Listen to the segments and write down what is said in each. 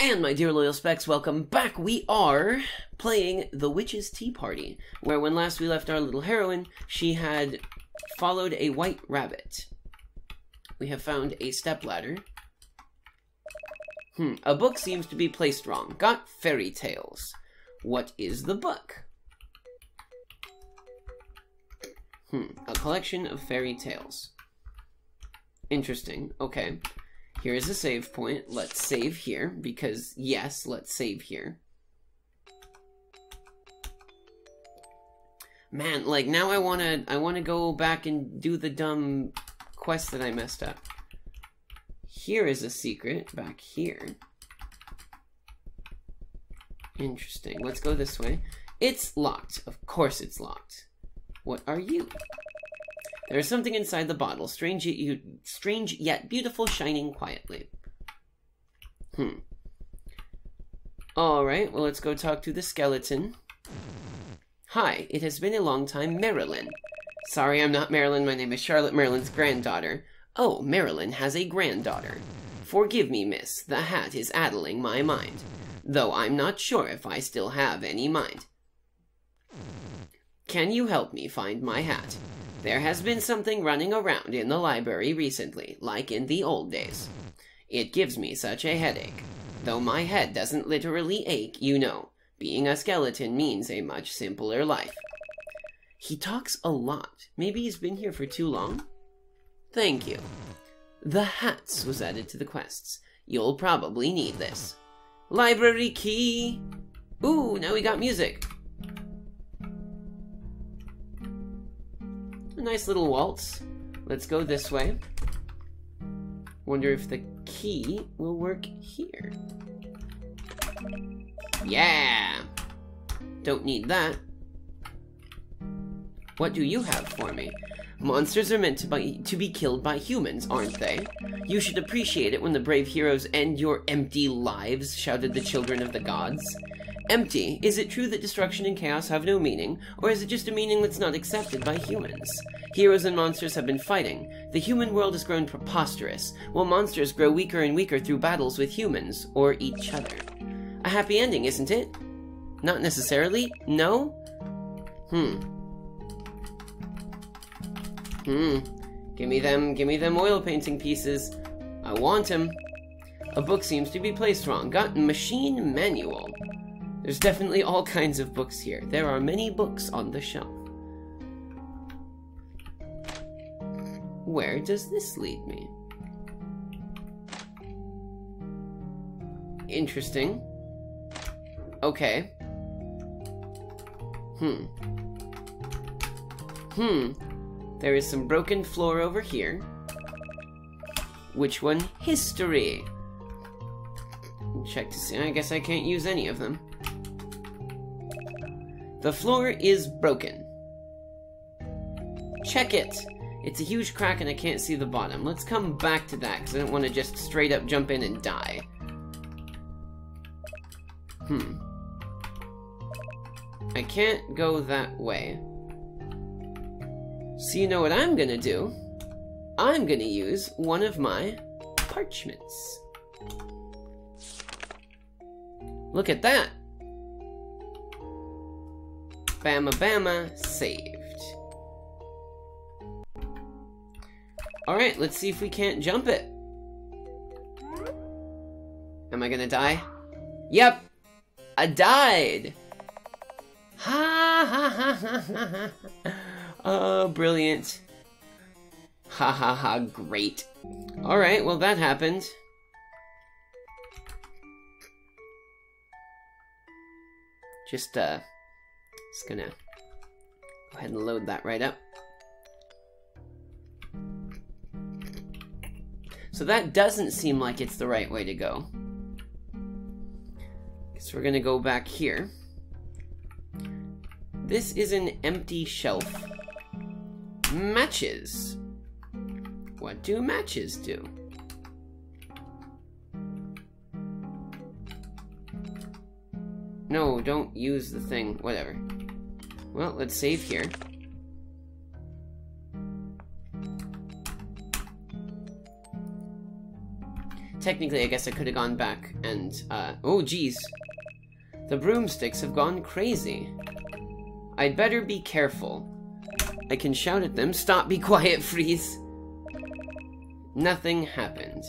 And my dear loyal specs, welcome back. We are playing The Witch's Tea Party, where when last we left our little heroine, she had followed a white rabbit. We have found a stepladder. A book seems to be placed wrong. Got fairy tales. What is the book? A collection of fairy tales. Interesting. Okay. Here is a save point. Let's save here, because, yes, let's save here. Man, like, now I wanna go back and do the dumb quest that I messed up. Here is a secret, back here. Interesting. Let's go this way. It's locked. Of course it's locked. What are you? There is something inside the bottle, strange yet beautiful, shining quietly. Alright, well, let's go talk to the skeleton. Hi, it has been a long time, Marilyn. Sorry, I'm not Marilyn, my name is Charlotte, Marilyn's granddaughter. Oh, Marilyn has a granddaughter. Forgive me, miss, the hat is addling my mind. Though I'm not sure if I still have any mind. Can you help me find my hat? There has been something running around in the library recently, like in the old days. It gives me such a headache. Though my head doesn't literally ache, you know. Being a skeleton means a much simpler life. He talks a lot. Maybe he's been here for too long? Thank you. The hats was added to the quests. You'll probably need this. Library key! Ooh, now we got music! A nice little waltz. Let's go this way. Wonder if the key will work here. Yeah! Don't need that. What do you have for me? Monsters are meant to be killed by humans, aren't they? You should appreciate it when the brave heroes end your empty lives, shouted the children of the gods. Empty. Is it true that destruction and chaos have no meaning, or is it just a meaning that's not accepted by humans? Heroes and monsters have been fighting. The human world has grown preposterous, while monsters grow weaker and weaker through battles with humans, or each other. A happy ending, isn't it? Not necessarily? No? Gimme them oil painting pieces. I want them. A book seems to be placed wrong. Got machine manual. There's definitely all kinds of books here. There are many books on the shelf. Where does this lead me? Interesting. Okay. There is some broken floor over here. Which one? History. Check to see. I guess I can't use any of them. The floor is broken. Check it! It's a huge crack and I can't see the bottom. Let's come back to that, because I don't want to just straight up jump in and die. I can't go that way. So you know what I'm gonna do? I'm gonna use one of my parchments. Look at that! Bama bama, saved. Alright, let's see if we can't jump it. Am I gonna die? Yep! I died! Ha ha ha ha ha ha! Oh, brilliant. Ha ha ha, great. Alright, well that happened. Just gonna go ahead and load that right up. So that doesn't seem like it's the right way to go. So we're gonna go back here. This is an empty shelf. Matches. What do matches do? No, don't use the thing. Whatever. Well, let's save here. technically, I guess I could have gone back and, oh geez. The broomsticks have gone crazy. I'd better be careful. I can shout at them, stop, be quiet, freeze. Nothing happened.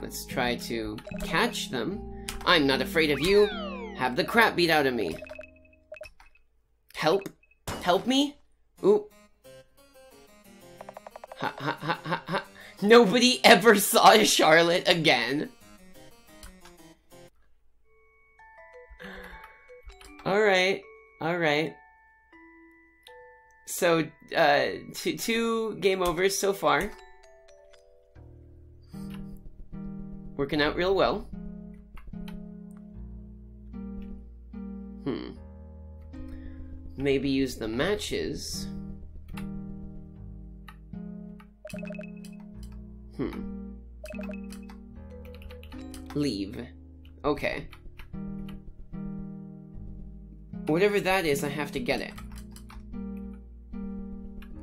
Let's try to catch them. I'm not afraid of you. Have the crap beat out of me. Help. Help me? Ooh. Ha ha ha ha ha. Nobody ever saw Charlotte again. Alright, alright. So, two game overs so far. Working out real well. Hmm. Maybe use the matches. Hmm. Leave. Okay. Whatever that is, I have to get it.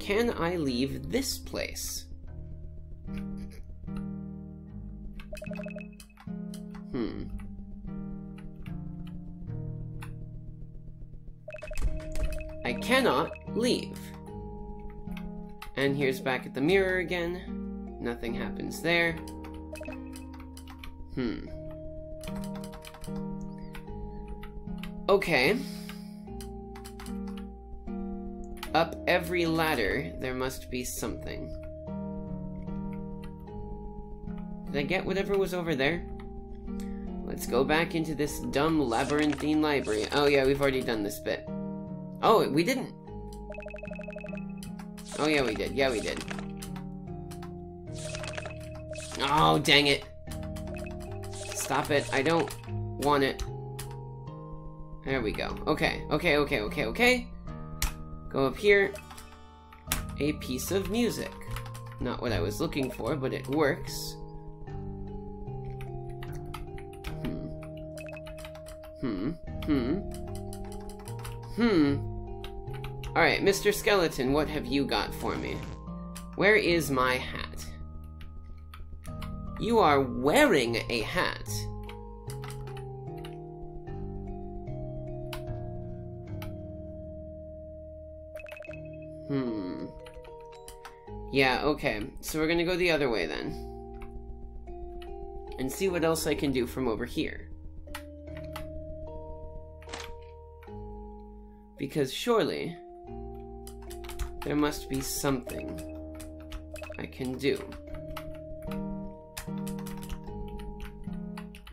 Can I leave this place? Hmm. I cannot leave. And here's back at the mirror again. Nothing happens there. Hmm. Okay. Up every ladder, there must be something. Did I get whatever was over there? Let's go back into this dumb labyrinthine library. Oh yeah, we've already done this bit. Oh, we didn't. Oh yeah, we did. Yeah, we did. Oh, dang it. Stop it. I don't want it. There we go. Okay, okay, okay, okay, okay. Go up here. A piece of music. Not what I was looking for, but it works. Hmm. Hmm. Hmm. Alright, Mr. Skeleton, what have you got for me? Where is my hat? You are wearing a hat. Hmm. Yeah, okay. So we're gonna go the other way then. And see what else I can do from over here. Because surely, there must be something I can do.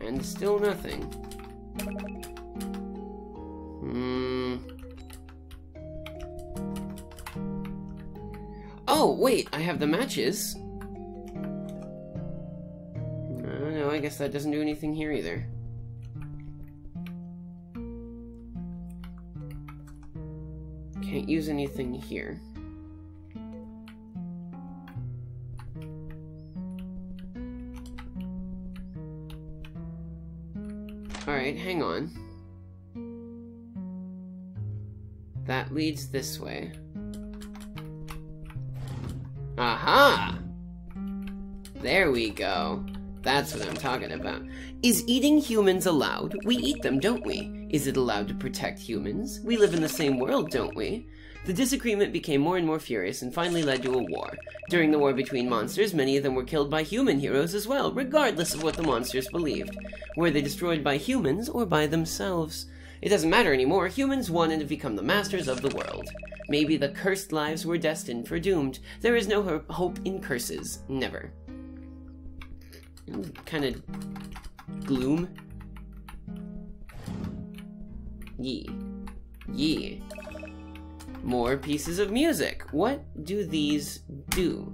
And still nothing. Hmm. Oh, wait, I have the matches. Oh, no, I guess that doesn't do anything here either. Can't use anything here. Alright, hang on. That leads this way. Aha! There we go. That's what I'm talking about. Is eating humans allowed? We eat them, don't we? Is it allowed to protect humans? We live in the same world, don't we? The disagreement became more and more furious and finally led to a war. During the war between monsters, many of them were killed by human heroes as well, regardless of what the monsters believed. Were they destroyed by humans or by themselves? It doesn't matter anymore. Humans won and have become the masters of the world. Maybe the cursed lives were destined for doomed. There is no hope in curses. Never. Kind of gloom. Yee. Yee. More pieces of music. What do these do?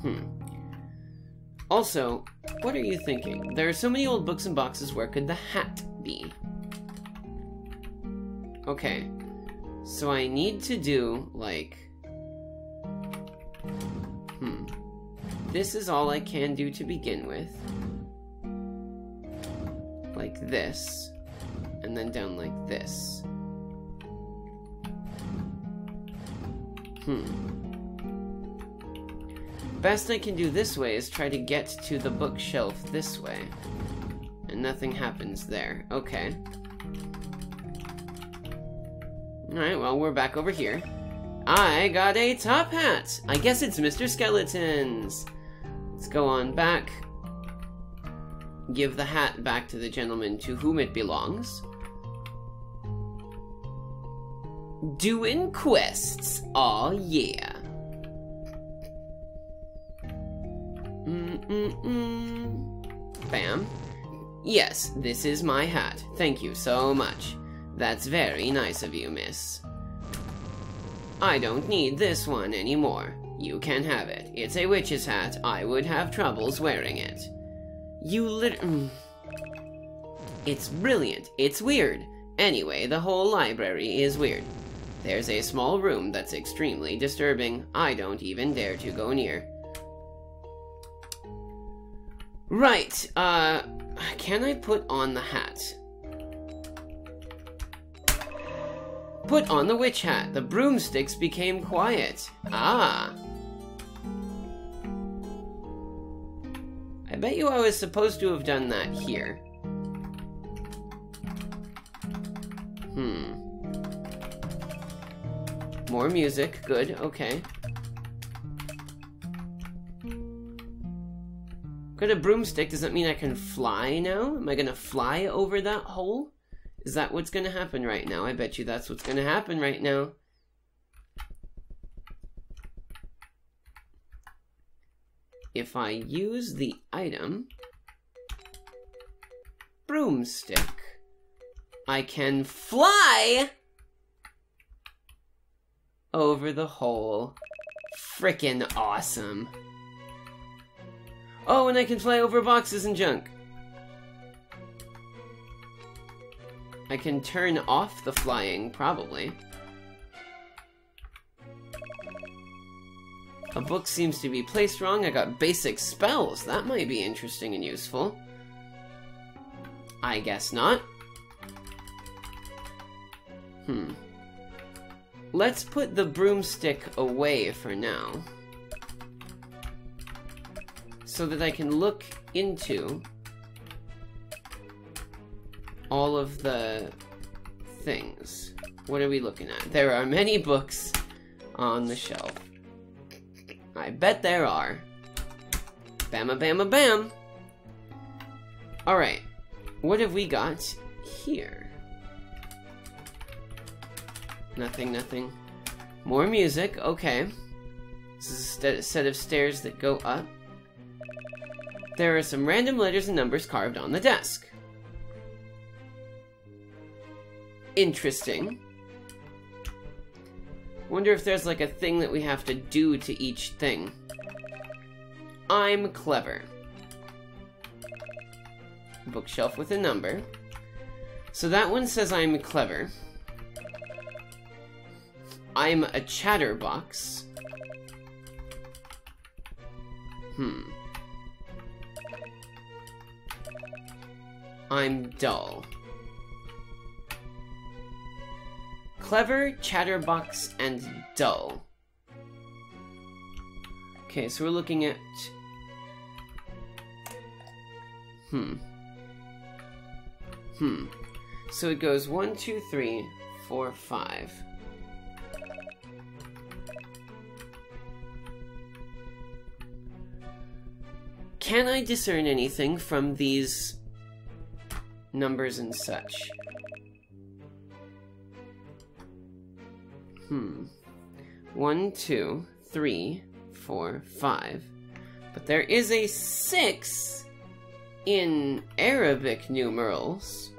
Hmm. Also, what are you thinking? There are so many old books and boxes. Where could the hat be? Okay. So I need to do, like... Hmm. This is all I can do to begin with. Like this, and then down like this. Best I can do this way is try to get to the bookshelf this way. And nothing happens there. Okay. Alright, well, we're back over here. I got a top hat! I guess it's Mr. Skeleton's! Let's go on back. Give the hat back to the gentleman to whom it belongs. Doing quests! Aw, yeah. Bam. Yes, this is my hat. Thank you so much. That's very nice of you, miss. I don't need this one anymore. You can have it. It's a witch's hat. I would have troubles wearing it. You literally... It's brilliant. It's weird. Anyway, the whole library is weird. There's a small room that's extremely disturbing. I don't even dare to go near. Right, can I put on the hat? Put on the witch hat. The broomsticks became quiet. Ah. I bet you I was supposed to have done that here. More music. Good, okay. Got a broomstick, does that mean I can fly now? Am I gonna fly over that hole? Is that what's gonna happen right now? I bet you that's what's gonna happen right now. If I use the item... broomstick. I can fly! Over the hole. Frickin' awesome. Oh, and I can fly over boxes and junk. I can turn off the flying, probably. A book seems to be placed wrong. I got basic spells. That might be interesting and useful. I guess not. Let's put the broomstick away for now, so that I can look into all of the things. What are we looking at? There are many books on the shelf. I bet there are. Bama bama bam! Alright, what have we got here? Nothing, nothing. More music, okay. This is a set of stairs that go up. There are some random letters and numbers carved on the desk. Interesting. Wonder if there's like a thing that we have to do to each thing. I'm clever. Bookshelf with a number. So that one says I'm clever. I'm a chatterbox. I'm dull. Clever, chatterbox, and dull. Okay, so we're looking at... So it goes 1, 2, 3, 4, 5. Can I discern anything from these numbers and such? Hmm. 1, 2, 3, 4, 5. But there is a 6 in Arabic numerals.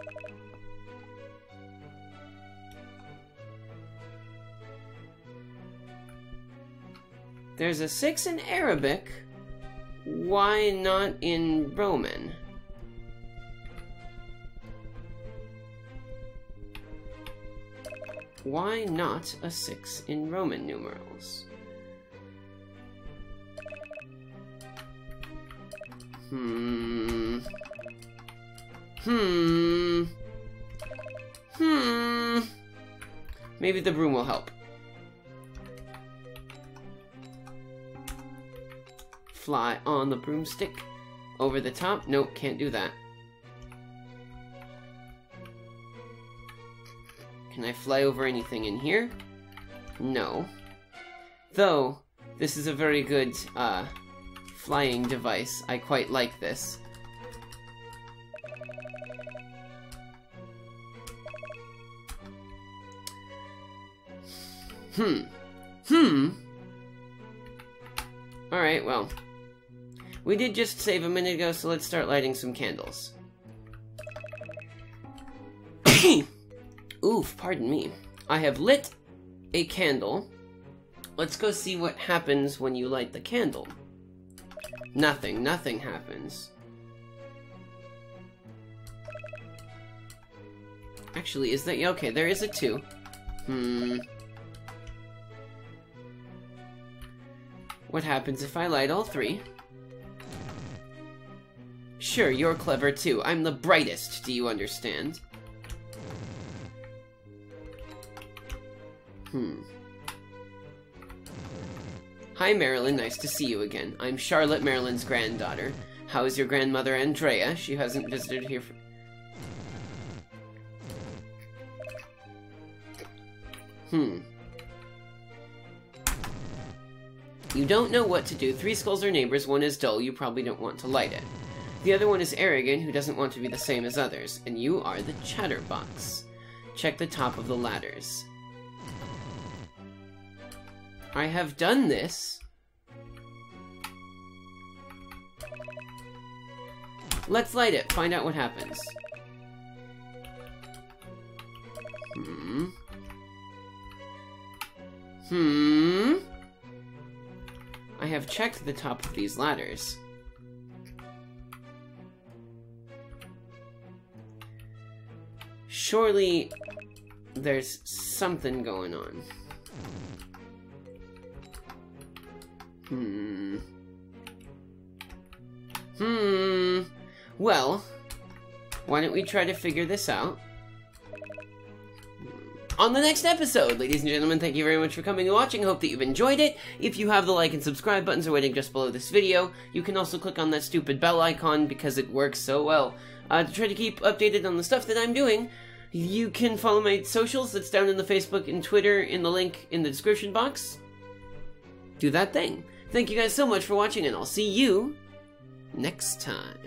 There's a 6 in Arabic. Why not in Roman? Why not a 6 in Roman numerals? Maybe the broom will help. fly on the broomstick. Over the top? Nope, can't do that. Can I fly over anything in here? No. Though, this is a very good flying device. I quite like this. Alright, well. We did just save a minute ago, so let's start lighting some candles. Oof, pardon me. I have lit a candle. Let's go see what happens when you light the candle. Nothing, nothing happens. Actually, is that... okay, there is a 2. What happens if I light all 3? Sure, you're clever too. I'm the brightest, do you understand? Hi, Marilyn. Nice to see you again. I'm Charlotte, Marilyn's granddaughter. How is your grandmother, Andrea? She hasn't visited here for... You don't know what to do. 3 skulls are neighbors. 1 is dull. You probably don't want to light it. The other one is arrogant, who doesn't want to be the same as others. And you are the chatterbox. Check the top of the ladders. I have done this. Let's light it. Find out what happens. I have checked the top of these ladders. Surely there's something going on. Well, why don't we try to figure this out on the next episode? Ladies and gentlemen, thank you very much for coming and watching. Hope that you've enjoyed it. If you have, the like and subscribe buttons are waiting just below this video. You can also click on that stupid bell icon because it works so well. To try to keep updated on the stuff that I'm doing, you can follow my socials. That's down in the Facebook and Twitter in the link in the description box. Do that thing. Thank you guys so much for watching, and I'll see you next time.